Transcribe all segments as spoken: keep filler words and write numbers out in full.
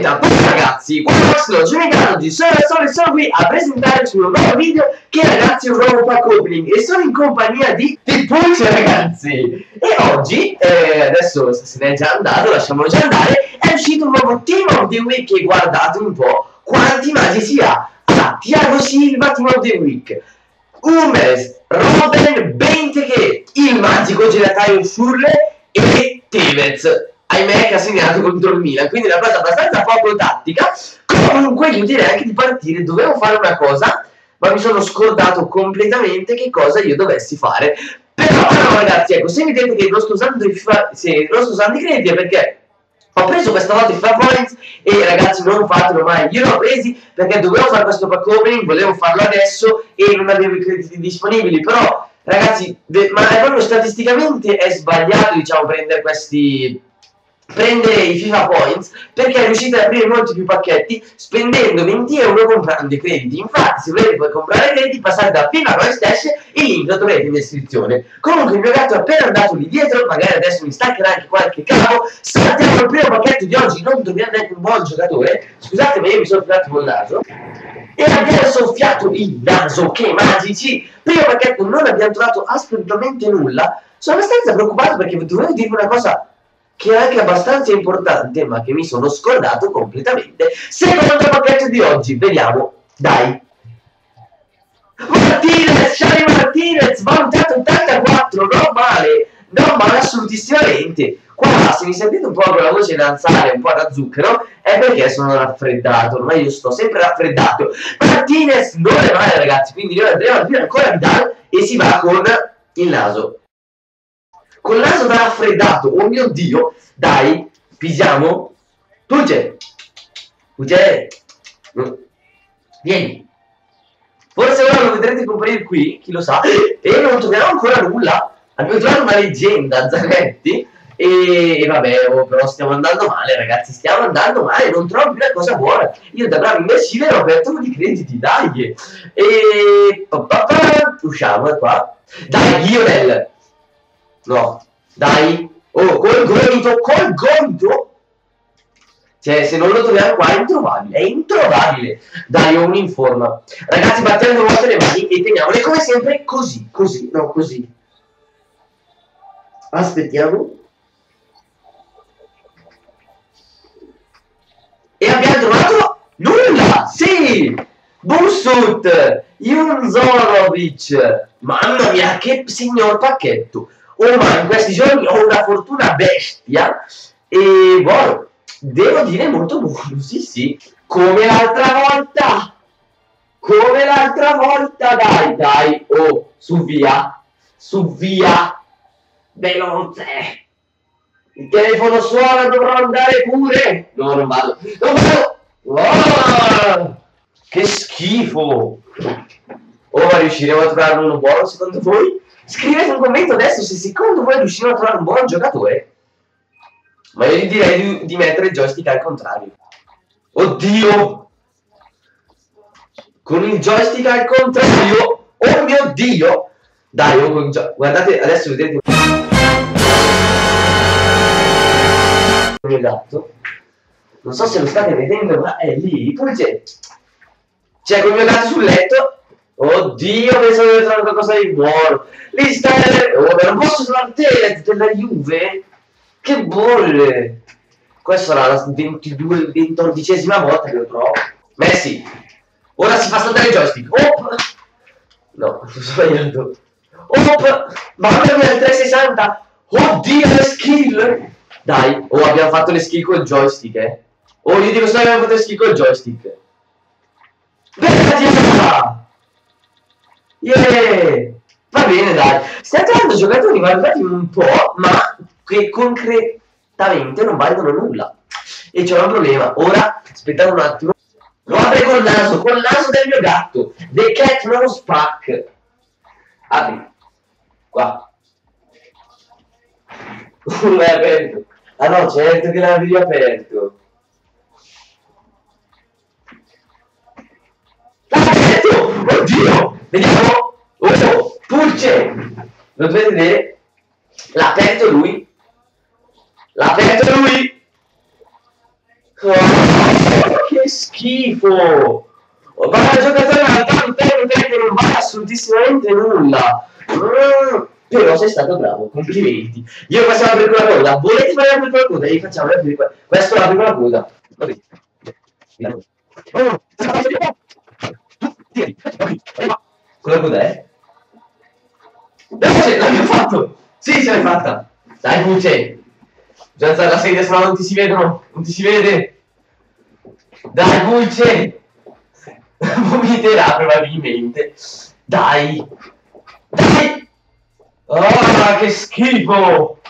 comunità. Poi ragazzi, quando sono Gianni oggi sono solo e sono qui a presentarci un nuovo video che ragazzi è un nuovo pack opening e sono in compagnia di The Pugge ragazzi. E oggi, eh, adesso se ne è già andato, lasciamolo già andare, è uscito un nuovo Team of the Week e guardate un po' quanti magi si ha. Ah, Tiago Silva Team of the Week, Umerz, Robben, Benteke, il magico gelataio Furle e Tevez. Ahimè che ha segnato contro il Milan, quindi è una cosa abbastanza poco tattica. Comunque io direi anche di partire. Dovevo fare una cosa, ma mi sono scordato completamente che cosa io dovessi fare. Però no, ragazzi, ecco, se mi dite che non sto usando i crediti è perché ho preso questa volta i FIFACoinStash e ragazzi non fatelo mai, io l'ho presi perché dovevo fare questo pack opening, volevo farlo adesso e non avevo i crediti disponibili. Però ragazzi, ma è proprio statisticamente è sbagliato, diciamo, prendere questi... prendere i FIFA Points perché riuscite ad aprire molti più pacchetti spendendo venti euro comprando i crediti. Infatti se volete poi comprare i crediti passate da FIFACoinStash, il link lo troverete in descrizione. Comunque il mio gatto è appena andato lì dietro, magari adesso mi staccherà anche qualche cavo. Saltiamo il primo pacchetto di oggi, non dobbiamo neanche un buon giocatore, scusate ma io mi sono filato col naso e abbiamo soffiato il naso, che magici. Primo pacchetto non abbiamo trovato assolutamente nulla, sono abbastanza preoccupato perché dovevo dirvi una cosa che è anche abbastanza importante, ma che mi sono scordato completamente. Secondo pacchetto di oggi, vediamo, dai. Martinez, Xavi Martinez, valutato ottantaquattro, non male, non male assolutissimamente. Qua, se mi sentite un po' con la voce in alzare, un po' da zucchero, è perché sono raffreddato, ormai io sto sempre raffreddato. Martinez non è male ragazzi, quindi noi andremo a dire ancora Vidal e si va con il naso. Con il naso da raffreddato, oh mio Dio, dai, pisiamo. Pugge, Pugge, vieni. Forse ora lo vedrete comparire qui, chi lo sa. E non troviamo ancora nulla. Abbiamo trovato una leggenda, Zanetti. E, e vabbè, oh, però stiamo andando male, ragazzi. Stiamo andando male, non trovo più una cosa buona. Io da bravo imbecile ho aperto con i crediti, dai. E pa, pa, pa, usciamo da qua. Dai, Lionel. No, dai, oh, col gomito, col gomito. Cioè, se non lo troviamo qua è introvabile, è introvabile. Dai, ho un'informa. Ragazzi, battiamo due volte le mani e teniamole come sempre così, così, no, così. Aspettiamo. E abbiamo trovato nulla, sì! Bursut, Junuzović. Mamma mia, che signor pacchetto. Oh, ma in questi giorni ho una fortuna bestia e buono, devo dire molto buono, sì sì, come l'altra volta, come l'altra volta, dai, dai, oh, su via, su via, veloce, il telefono suona, dovrò andare pure, no, non vado, non vado, oh, che schifo, oh, ma riusciremo a trovare uno buono secondo voi? Scrivete un commento adesso se secondo voi riuscirò a trovare un buon giocatore. Ma io gli direi di, di mettere il joystick al contrario. Oddio! Con il joystick al contrario! Oh mio Dio! Dai, oh, con guardate, adesso vedete... il mio gatto. Non so se lo state vedendo, ma è lì. Pulce! Cioè, con il mio gatto sul letto... Oddio, penso di trovare qualcosa di buono. Lì sta... Oh, ma non posso trovare Tevez della Juve? Che bolle! Questa sarà la ventidue, ventodicesima volta che lo trovo. Messi! Ora si fa saltare il joystick. Op! No, sto sbagliando. Op! Mamma mia, il trecentosessanta! Oddio, le skill! Dai, oh, abbiamo fatto le skill col joystick, eh. Oh, io dico solo che abbiamo fatto le skill col joystick. Bella! Yeah! Va bene, dai. Stiamo trovando giocatori valutati un po', ma che concretamente non valgono nulla. E c'è un problema. Ora, aspettate un attimo. Lo apri col naso, col naso del mio gatto. The Cat Nose Pack. Apri. Qua. Uno è aperto. Ah no, certo che l'avevi aperto. L'ha aperto! Oddio! Vediamo, oh, Pulce, lo dovete vedere, l'ha aperto lui, l'ha aperto lui, oh, schifo. Ma la giocatore in realtà un tempo che non vale assolutissimamente nulla. Mm, però sei stato bravo, complimenti. Io facciamo la piccola coda. Volete fare la piccola coda? Io facciamo la piccola coda. Questa è la piccola coda. Va bene. Cosa cod'è? L'abbiamo fatto! Sì, ce l'hai fatta! Dai, Pucce! Già alzare la sedia, se no non ti si vedono! Non ti si vede! Dai, Pucce! Vomiterà probabilmente! Dai! Dai! Oh, che schifo!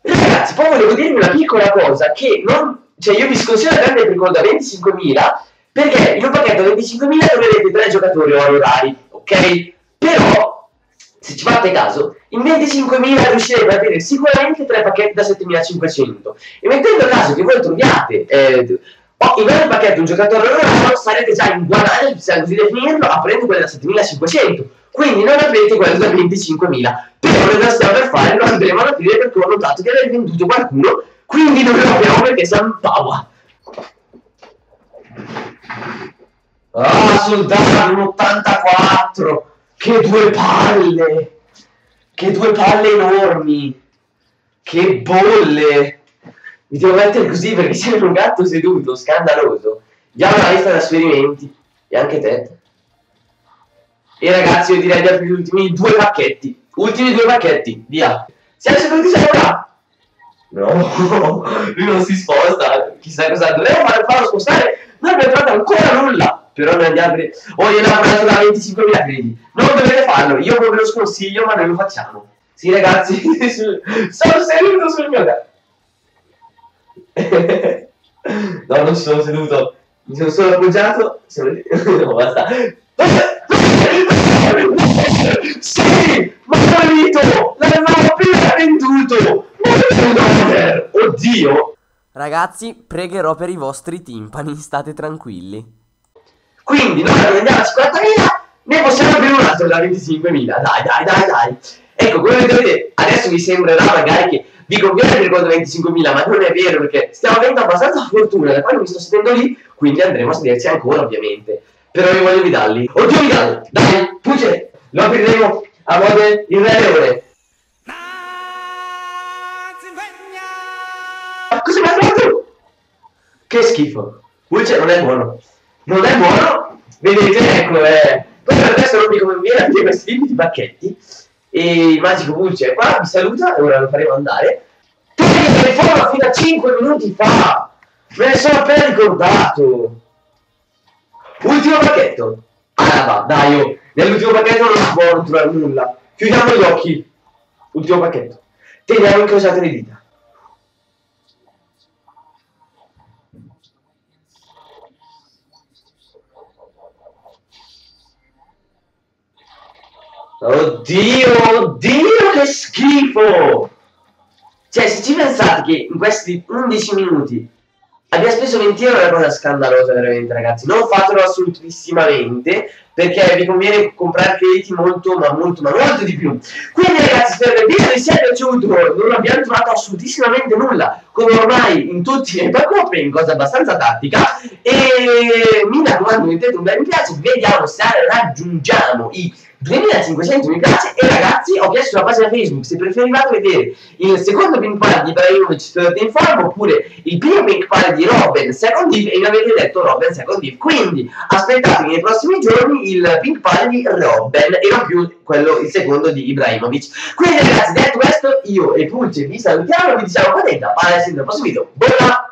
Ragazzi, poi volevo dirvi una piccola cosa, che non... Cioè, io vi sconsiglio la grande pericolo da venticinquemila, perché in un pacchetto da venticinquemila troverete tre giocatori oro rari, ok? Però, se ci fate caso, in venticinquemila riuscirete ad avere sicuramente tre pacchetti da settemilacinquecento. E mettendo a caso che voi troviate eh, oh, in ogni pacchetto un giocatore oro raro, sarete già in guadagno, possiamo così definirlo, aprendo quello da settemilacinquecento. Quindi non aprite quello da venticinquemila. Però noi lo stiamo per fare, lo andremo ad aprire perché ho notato che avete venduto qualcuno, quindi non lo apriamo perché zampava. Ah, soldato, un ottantaquattro! Che due palle! Che due palle enormi! Che bolle! Mi devo mettere così perché sembra un gatto seduto, scandaloso. Diamo la lista di trasferimenti. E anche te. E ragazzi, io direi di aprire gli ultimi due pacchetti. Ultimi due pacchetti, via. Siamo seduti sopra! No, lui non si sposta. Chissà cosa dovremmo farlo spostare. Non abbiamo fatto ancora nulla. Però noi andiamo a aprire. Oh, io ne ho parlato da venticinquemila, credi. Non dovete farlo. Io ve lo sconsiglio, ma noi lo facciamo. Sì, ragazzi. Sono seduto sul mio gatto. No, non sono seduto. Mi sono solo appoggiato. Sono... No, basta. Sì, ma capito. L'avevamo appena venduto. Oddio. Ragazzi, pregherò per i vostri timpani, state tranquilli. Quindi noi non andiamo a cinquantamila, ne possiamo aprire un altro da venticinquemila. Dai, dai, dai, dai. Ecco, come vedete, adesso vi sembrerà magari che vi conviene per quanto venticinquemila, ma non è vero perché stiamo avendo abbastanza fortuna, da quando mi sto sedendo lì, quindi andremo a sederci ancora, ovviamente. Però io voglio vidarli. Oddio, vidali. Dai, Pugge, lo apriremo a modo il Re Leone. Cosa mi ha fatto? Che schifo. Pulce non è buono. Non è buono. Vedete, ecco, eh. Poi per adesso non mi conviene aprire questi tipi di pacchetti. E il magico Pulce è qua, vi saluta e ora lo faremo andare. Perché telefono fino a cinque minuti fa. Me ne sono appena ricordato. Ultimo pacchetto. Allora, dai, io. Nell'ultimo pacchetto non si può trovare nulla. Chiudiamo gli occhi. Ultimo pacchetto. Teniamo incrociate le dita. Oddio, oddio, che schifo! Cioè, se ci pensate che in questi undici minuti abbiamo speso venti euro, è una cosa scandalosa veramente, ragazzi. Non fatelo assolutissimamente, perché vi conviene comprare crediti molto, ma molto, ma molto di più. Quindi, ragazzi, spero che vi sia piaciuto. Non abbiamo trovato assolutissimamente nulla, come ormai in tutti i miei pack-up, in cosa abbastanza tattica. E mi raccomando, mettete un bel mi piace, vediamo se raggiungiamo i duemilacinquecento mi piace. E ragazzi, ho chiesto sulla pagina Facebook se preferivate vedere il secondo Pink Pale di Ibrahimovic Third in Form oppure il primo Pink Pale di Robben Second Div, e mi avete detto Robben Second Div, quindi aspettatevi nei prossimi giorni il Pink Pale di Robben e non più quello, il secondo di Ibrahimovic. Quindi ragazzi, detto questo, io e Pulce vi salutiamo e vi diciamo qua dentro, alla prossima video, buona!